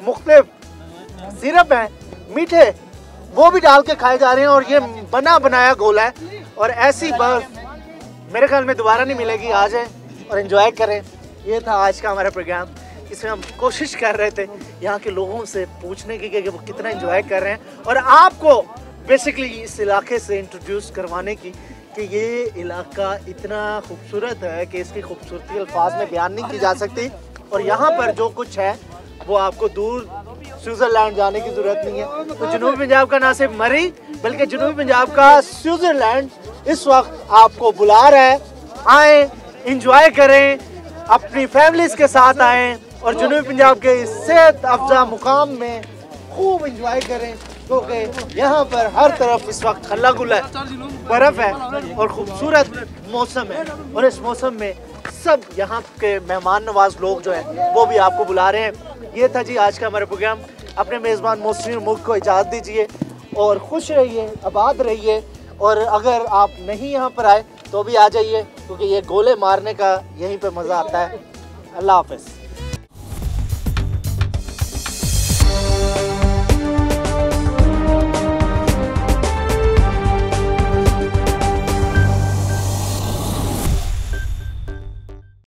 मुख्तलिफ सिरप हैं मीठे, वो भी डाल के खाए जा रहे हैं, और ये बना बनाया गोला है। और ऐसी बर्फ़ मेरे ख्याल में दोबारा नहीं मिलेगी। आ जाएँ और एंजॉय करें। ये था आज का हमारा प्रोग्राम, इसमें हम कोशिश कर रहे थे यहाँ के लोगों से पूछने की कि वो कितना एंजॉय कर रहे हैं, और आपको बेसिकली इस इलाके से इंट्रोड्यूस करवाने की कि ये इलाका इतना खूबसूरत है कि इसकी खूबसूरती अल्फाज में बयान नहीं की जा सकती। और यहाँ पर जो कुछ है वो आपको दूर स्विट्ज़रलैंड जाने की ज़रूरत नहीं है। तो जनूबी पंजाब का ना सिर्फ मरी बल्कि जनूबी पंजाब का स्विट्ज़रलैंड इस वक्त आपको बुला रहा है। आएँ, इंजॉय करें, अपनी फैमिलीज़ के साथ आएँ, और जनूबी पंजाब के इस सेहत अफजा मुकाम में खूब इंजॉय करें, क्योंकि यहाँ पर हर तरफ इस वक्त खल्ला गुल्ला बर्फ़ है और ख़ूबसूरत मौसम है। और इस मौसम में सब यहाँ के मेहमान नवाज लोग जो हैं वो भी आपको बुला रहे हैं। ये था जी आज का हमारा प्रोग्राम। अपने मेज़बान मोहसिन मुल्क को इजाज़त दीजिए, और खुश रहिए, आबाद रहिए, और अगर आप नहीं यहाँ पर आए तो भी आ जाइए, क्योंकि ये गोले मारने का यहीं पे मज़ा आता है। अल्लाह हाफ़िज़।